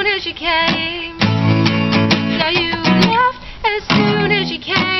soon as you came. Now you left as soon as you came.